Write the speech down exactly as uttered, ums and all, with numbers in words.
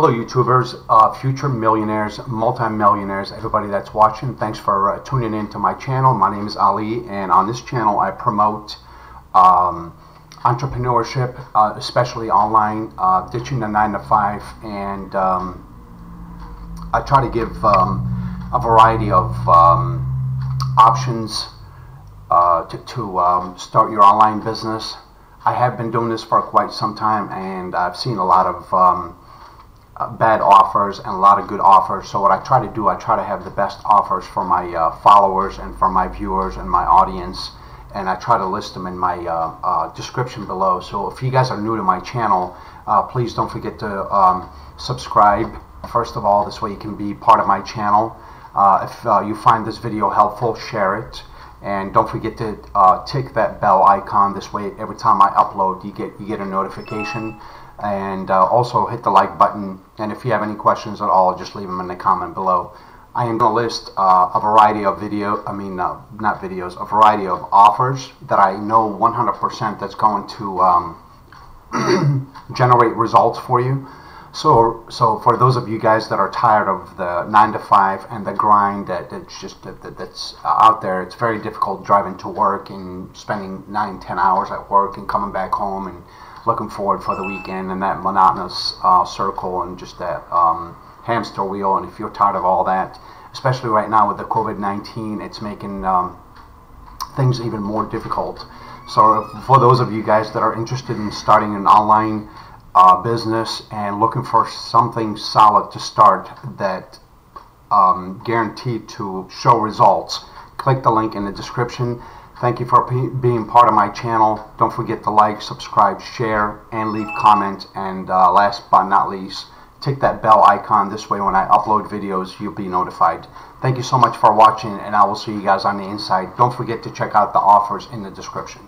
Hello YouTubers, uh, future millionaires, multi-millionaires, everybody that's watching, thanks for uh, tuning in to my channel. My name is Ali, and on this channel I promote um, entrepreneurship, uh, especially online, uh, ditching the nine to five, and um, I try to give um, a variety of um, options uh, to, to um, start your online business. I have been doing this for quite some time, and I've seen a lot of um, bad offers and a lot of good offers. So what I try to do, I try to have the best offers for my uh, followers and for my viewers and my audience, and I try to list them in my uh, uh, description below. So if you guys are new to my channel, uh, please don't forget to um, subscribe first of all. This way you can be part of my channel. Uh, if uh, you find this video helpful, share it, and don't forget to uh, tick that bell icon. This way every time I upload, you get you get a notification. And uh, also hit the like button, and if you have any questions at all, just leave them in the comment below. I am going to list uh, a variety of video, I mean uh, not videos, a variety of offers that I know one hundred percent that's going to um, generate results for you. So, so for those of you guys that are tired of the nine to five and the grind that it's just that, that's out there, it's very difficult driving to work and spending nine, ten hours at work and coming back home and looking forward for the weekend, and that monotonous uh, circle and just that um, hamster wheel. And if you're tired of all that, especially right now with the COVID nineteen, it's making um, things even more difficult. So if, for those of you guys that are interested in starting an online uh, business and looking for something solid to start that um, guaranteed to show results, click the link in the description. Thank you for being part of my channel. Don't forget to like, subscribe, share, and leave comments. And uh, last but not least, tick that bell icon. This way when I upload videos, you'll be notified. Thank you so much for watching, and I will see you guys on the inside. Don't forget to check out the offers in the description.